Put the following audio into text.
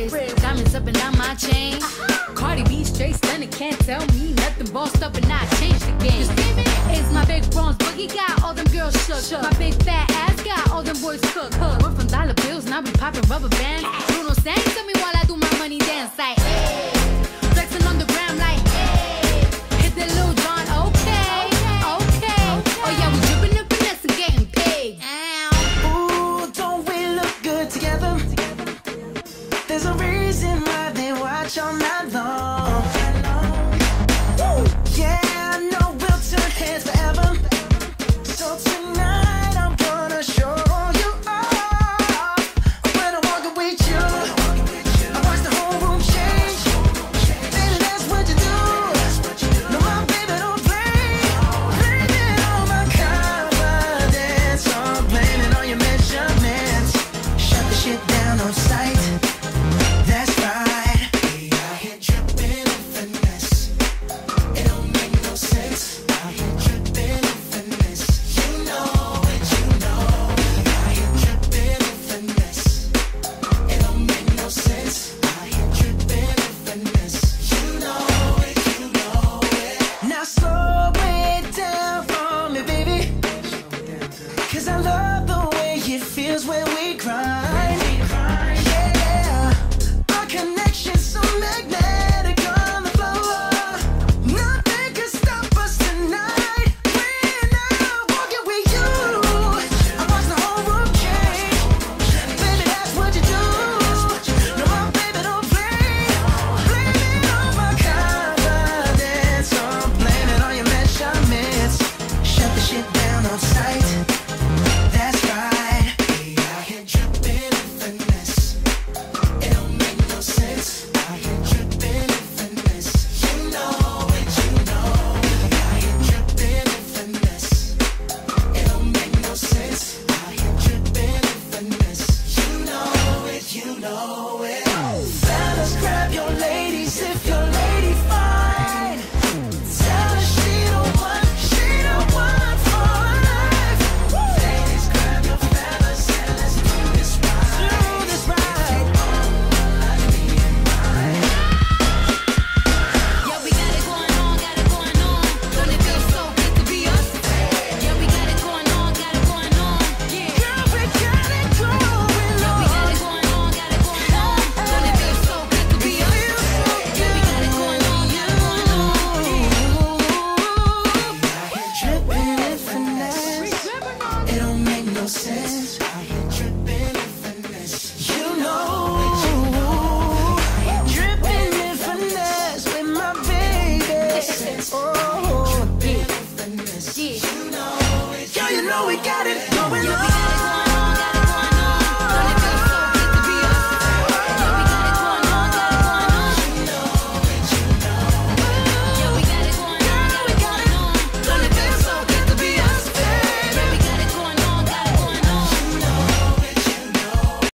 wrist, diamonds up and down my chain. Cardi B straight stunning, can't tell me nothing. Bossed up and I changed the game. It's my big bronze boogie, got all them girls shook. My big fat ass got all them boys cooked. We're from dollar bills, now we popping rubber bands. Bruno sang to me while I do my money dance like. Flexing on the gram like. Hit that little John, okay, okay. Oh yeah, we dripping and finesse and getting paid. Ooh, don't we look good together? There's a reason why they watch all night long. Woo! Yeah, I know we'll turn heads forever. So tonight I'm gonna show you all. When I'm walking with you, I watch the whole room change. Baby, that's what you do. No, my baby, don't play. Blaming all my confidence, I'm blaming all your measurements. Shut the shit down on sight. When we grind, yeah. Our connection's so magnetic on the floor. Nothing can stop us tonight. We're now walking with you. I watch the whole room change. Baby, that's what you do. No, my baby, don't play. Blaming all my confidence, I'm blaming all your measurements. Shut the shit down on sight. Got it.